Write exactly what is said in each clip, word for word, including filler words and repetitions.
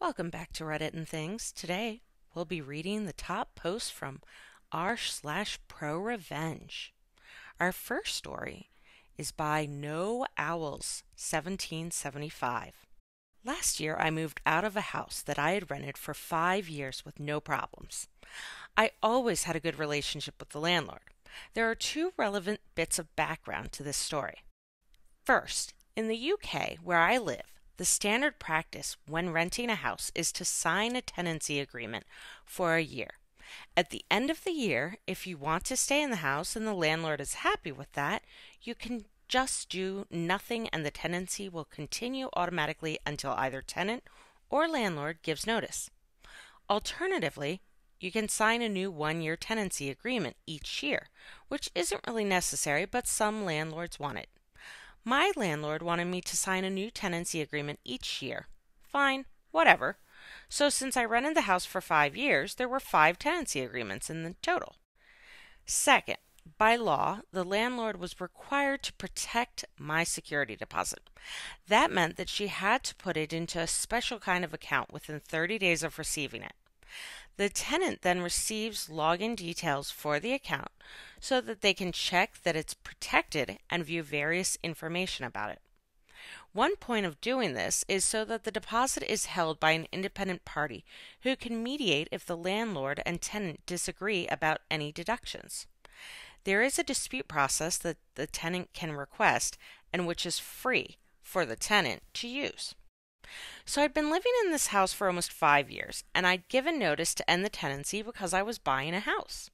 Welcome back to Reddit and Things. Today, we'll be reading the top posts from r slash ProRevenge. Our first story is by No Owls seventeen seventy-five. Last year, I moved out of a house that I had rented for five years with no problems. I always had a good relationship with the landlord. There are two relevant bits of background to this story. First, in the U K, where I live, the standard practice when renting a house is to sign a tenancy agreement for a year. At the end of the year, if you want to stay in the house and the landlord is happy with that, you can just do nothing and the tenancy will continue automatically until either tenant or landlord gives notice. Alternatively, you can sign a new one-year tenancy agreement each year, which isn't really necessary, but some landlords want it. My landlord wanted me to sign a new tenancy agreement each year. Fine, whatever. So since I rented the house for five years, there were five tenancy agreements in the total. Second, by law, the landlord was required to protect my security deposit. That meant that she had to put it into a special kind of account within thirty days of receiving it. The tenant then receives login details for the account so that they can check that it's protected and view various information about it. One point of doing this is so that the deposit is held by an independent party who can mediate if the landlord and tenant disagree about any deductions. There is a dispute process that the tenant can request and which is free for the tenant to use. So I'd been living in this house for almost five years, and I'd given notice to end the tenancy because I was buying a house.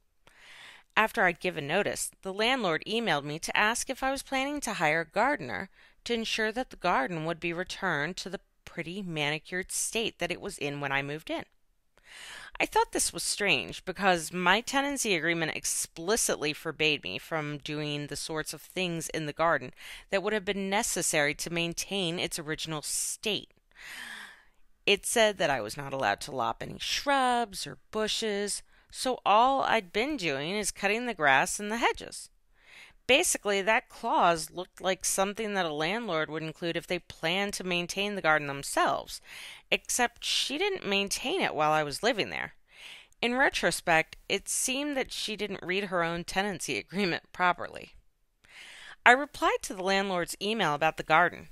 After I'd given notice, the landlord emailed me to ask if I was planning to hire a gardener to ensure that the garden would be returned to the pretty manicured state that it was in when I moved in. I thought this was strange because my tenancy agreement explicitly forbade me from doing the sorts of things in the garden that would have been necessary to maintain its original state. It said that I was not allowed to lop any shrubs or bushes, so all I'd been doing is cutting the grass and the hedges. Basically, that clause looked like something that a landlord would include if they planned to maintain the garden themselves, except she didn't maintain it while I was living there. In retrospect, it seemed that she didn't read her own tenancy agreement properly. I replied to the landlord's email about the garden.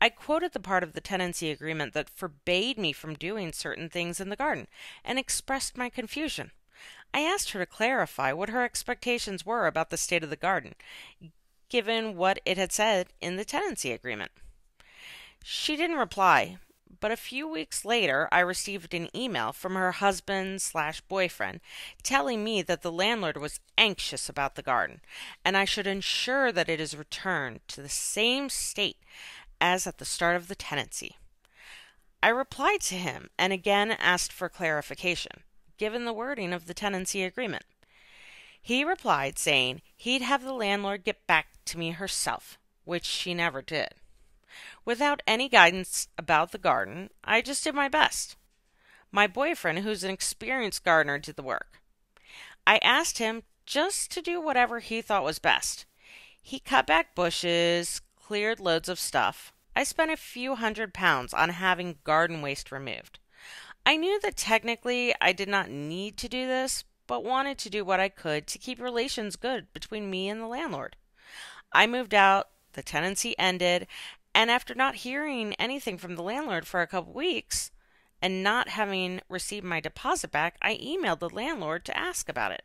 I quoted the part of the tenancy agreement that forbade me from doing certain things in the garden and expressed my confusion. I asked her to clarify what her expectations were about the state of the garden, given what it had said in the tenancy agreement. She didn't reply, but a few weeks later I received an email from her husband slash boyfriend telling me that the landlord was anxious about the garden and I should ensure that it is returned to the same state as at the start of the tenancy. I replied to him and again asked for clarification, given the wording of the tenancy agreement. He replied saying he'd have the landlord get back to me herself, which she never did. Without any guidance about the garden, I just did my best. My boyfriend, who's an experienced gardener, did the work. I asked him just to do whatever he thought was best. He cut back bushes, cleared loads of stuff. I spent a few hundred pounds on having garden waste removed. I knew that technically I did not need to do this, but wanted to do what I could to keep relations good between me and the landlord. I moved out, the tenancy ended, and after not hearing anything from the landlord for a couple weeks and not having received my deposit back, I emailed the landlord to ask about it.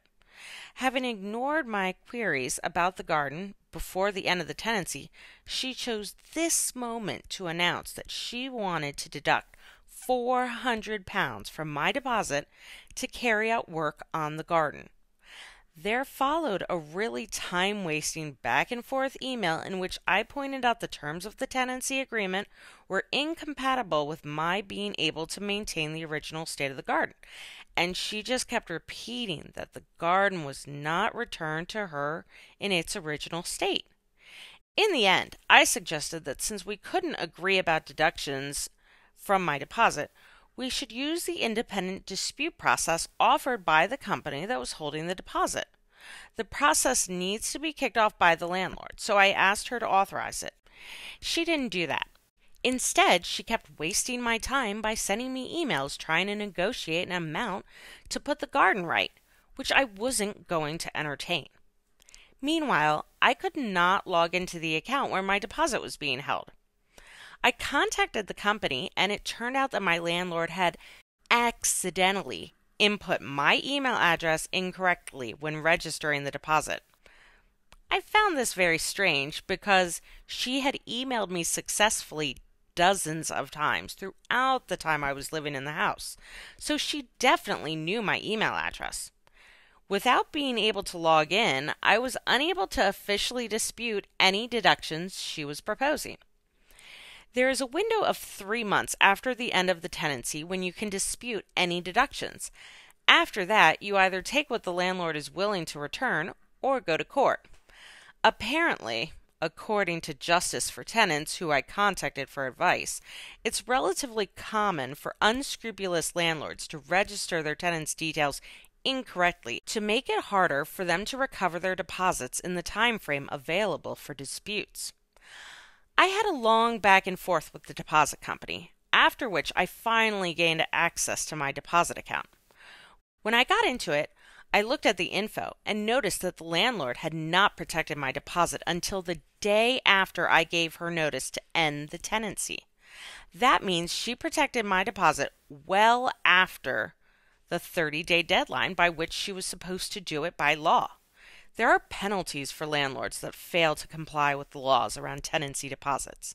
Having ignored my queries about the garden before the end of the tenancy, she chose this moment to announce that she wanted to deduct four hundred pounds from my deposit to carry out work on the garden. There followed a really time-wasting back-and-forth email in which I pointed out the terms of the tenancy agreement were incompatible with my being able to maintain the original state of the garden, and she just kept repeating that the garden was not returned to her in its original state. In the end, I suggested that since we couldn't agree about deductions from my deposit, we should use the independent dispute process offered by the company that was holding the deposit. The process needs to be kicked off by the landlord, so I asked her to authorize it. She didn't do that. Instead, she kept wasting my time by sending me emails trying to negotiate an amount to put the garden right, which I wasn't going to entertain. Meanwhile, I could not log into the account where my deposit was being held. I contacted the company, and it turned out that my landlord had accidentally input my email address incorrectly when registering the deposit. I found this very strange because she had emailed me successfully dozens of times throughout the time I was living in the house, so she definitely knew my email address. Without being able to log in, I was unable to officially dispute any deductions she was proposing. There is a window of three months after the end of the tenancy when you can dispute any deductions. After that, you either take what the landlord is willing to return or go to court. Apparently, according to Justice for Tenants, who I contacted for advice, it's relatively common for unscrupulous landlords to register their tenants' details incorrectly to make it harder for them to recover their deposits in the time frame available for disputes. I had a long back and forth with the deposit company, after which I finally gained access to my deposit account. When I got into it, I looked at the info and noticed that the landlord had not protected my deposit until the day after I gave her notice to end the tenancy. That means she protected my deposit well after the thirty-day deadline by which she was supposed to do it by law. There are penalties for landlords that fail to comply with the laws around tenancy deposits.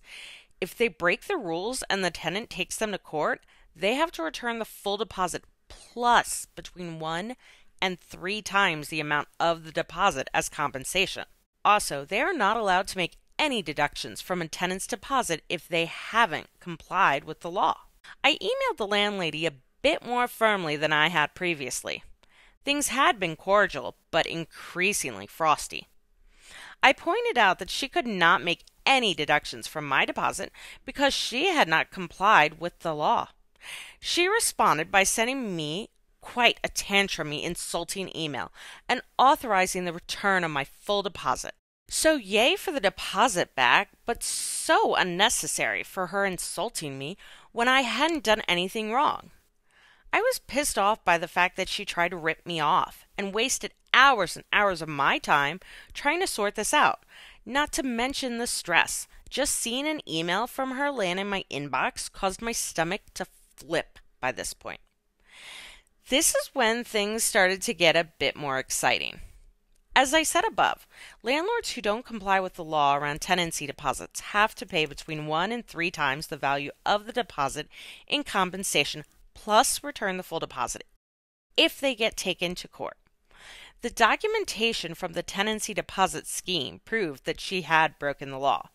If they break the rules and the tenant takes them to court, they have to return the full deposit plus between one and three times the amount of the deposit as compensation. Also, they are not allowed to make any deductions from a tenant's deposit if they haven't complied with the law. I emailed the landlady a bit more firmly than I had previously. Things had been cordial, but increasingly frosty. I pointed out that she could not make any deductions from my deposit because she had not complied with the law. She responded by sending me quite a tantrumy, insulting email and authorizing the return of my full deposit. So yay for the deposit back, but so unnecessary for her insulting me when I hadn't done anything wrong. I was pissed off by the fact that she tried to rip me off and wasted hours and hours of my time trying to sort this out, not to mention the stress. Just seeing an email from her land in my inbox caused my stomach to flip by this point. This is when things started to get a bit more exciting. As I said above, landlords who don't comply with the law around tenancy deposits have to pay between one and three times the value of the deposit in compensation plus return the full deposit if they get taken to court. The documentation from the tenancy deposit scheme proved that she had broken the law.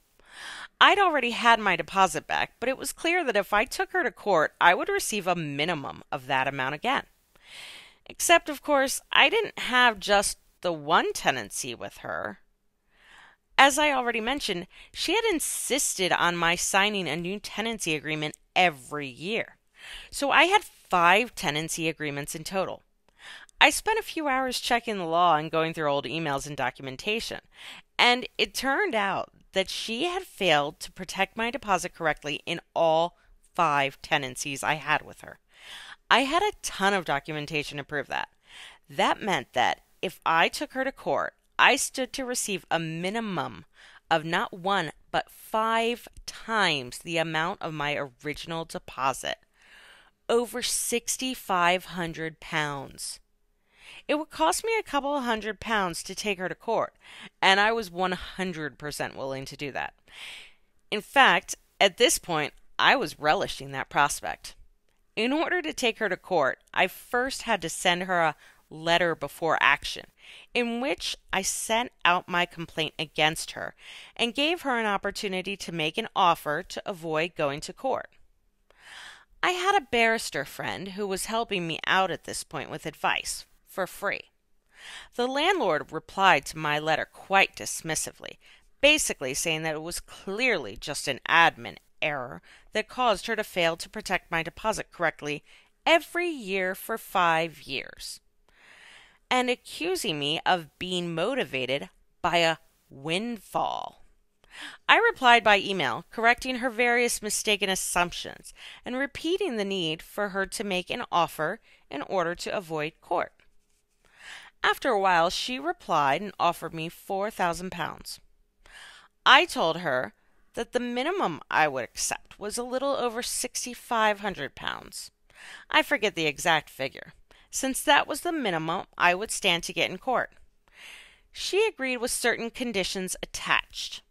I'd already had my deposit back, but it was clear that if I took her to court, I would receive a minimum of that amount again. Except, of course, I didn't have just the one tenancy with her. As I already mentioned, she had insisted on my signing a new tenancy agreement every year. So I had five tenancy agreements in total. I spent a few hours checking the law and going through old emails and documentation, and it turned out that she had failed to protect my deposit correctly in all five tenancies I had with her. I had a ton of documentation to prove that. That meant that if I took her to court, I stood to receive a minimum of not one, but five times the amount of my original deposit. Over six thousand five hundred pounds. It would cost me a couple hundred pounds to take her to court, and I was one hundred percent willing to do that. In fact, at this point, I was relishing that prospect. In order to take her to court, I first had to send her a letter before action, in which I sent out my complaint against her and gave her an opportunity to make an offer to avoid going to court. I had a barrister friend who was helping me out at this point with advice, for free. The landlord replied to my letter quite dismissively, basically saying that it was clearly just an admin error that caused her to fail to protect my deposit correctly every year for five years, and accusing me of being motivated by a windfall. I replied by email, correcting her various mistaken assumptions and repeating the need for her to make an offer in order to avoid court. After a while, she replied and offered me four thousand pounds. I told her that the minimum I would accept was a little over six thousand five hundred pounds. I forget the exact figure, since that was the minimum I would stand to get in court. She agreed with certain conditions attached,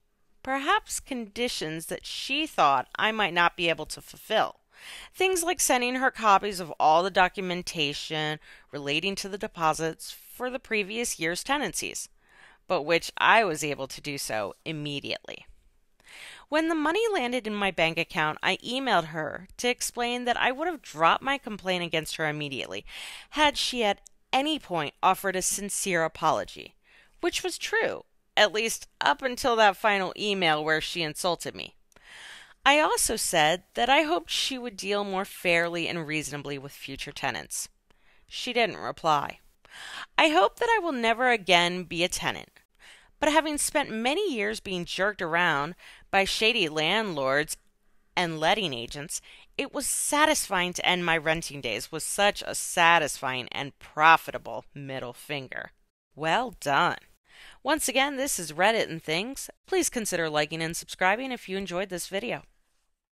perhaps conditions that she thought I might not be able to fulfill. Things like sending her copies of all the documentation relating to the deposits for the previous year's tenancies, but which I was able to do so immediately. When the money landed in my bank account, I emailed her to explain that I would have dropped my complaint against her immediately had she at any point offered a sincere apology, which was true, at least up until that final email where she insulted me. I also said that I hoped she would deal more fairly and reasonably with future tenants. She didn't reply. I hope that I will never again be a tenant, but having spent many years being jerked around by shady landlords and letting agents, it was satisfying to end my renting days with such a satisfying and profitable middle finger. Well done. Once again, this is Reddit and Things. Please consider liking and subscribing if you enjoyed this video.